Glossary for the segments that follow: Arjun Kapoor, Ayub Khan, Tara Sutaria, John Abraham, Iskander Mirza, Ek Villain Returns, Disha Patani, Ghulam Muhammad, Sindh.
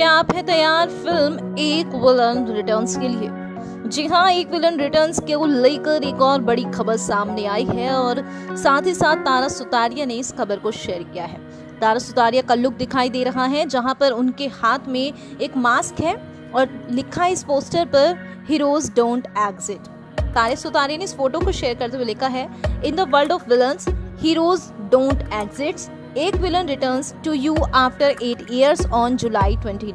क्या आप हैं तैयार फिल्म एक विलन रिटर्न्स के लिए? जी हाँ, एक विलन रिटर्न्स को लेकर एक और बड़ी खबर सामने आई है और साथ ही साथ तारा सुतारिया ने इस खबर को शेयर किया है। तारा सुतारिया का लुक दिखाई दे रहा है जहाँ पर उनके हाथ में एक मास्क है और लिखा है इस पोस्टर पर heroes don't exist. Tara Sutaria ने इस फोटो को शेयर करते हुए लिखा है, in the world of villains heroes don't exists, Ek villain returns to you after 8 years on July 29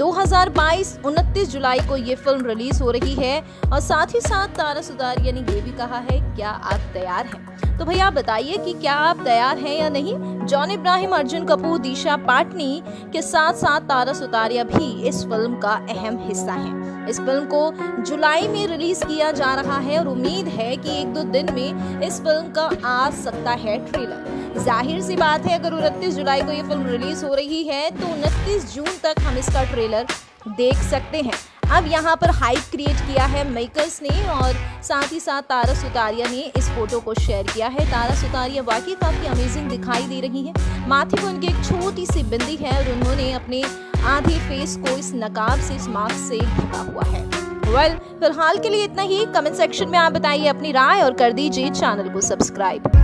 2022 29 जुलाई को ये फिल्म रिलीज हो रही है। और साथ ही साथ तारा सुतारिया ने ये भी कहा है, क्या आप तैयार हैं? तो भैया बताइए कि क्या आप तैयार हैं या नहीं। जॉन इब्राहिम, अर्जुन कपूर, दिशा पाटनी के साथ साथ तारा सुतारिया भी इस फिल्म का अहम हिस्सा है। इस फिल्म को जुलाई में रिलीज किया जा रहा है और उम्मीद है कि 1-2 दिन में इस फिल्म का आ सकता है ट्रेलर। जाहिर सी बात है, अगर 29 जुलाई को ये फिल्म रिलीज हो रही है तो 29 जून तक हम इसका ट्रेलर देख सकते हैं। अब यहाँ पर हाइप क्रिएट किया है मेकर्स ने और साथ ही साथ तारा सुतारिया ने इस फोटो को शेयर किया है। तारा सुतारिया वाकई काफ़ी अमेजिंग दिखाई दे रही है। माथे पर उनकी एक छोटी सी बिंदी है और उन्होंने अपने आधे फेस को इस नकाब से, इस मास्क से ढका हुआ है। फिलहाल के लिए इतना ही। कमेंट सेक्शन में आप बताइए अपनी राय और कर दीजिए चैनल को सब्सक्राइब।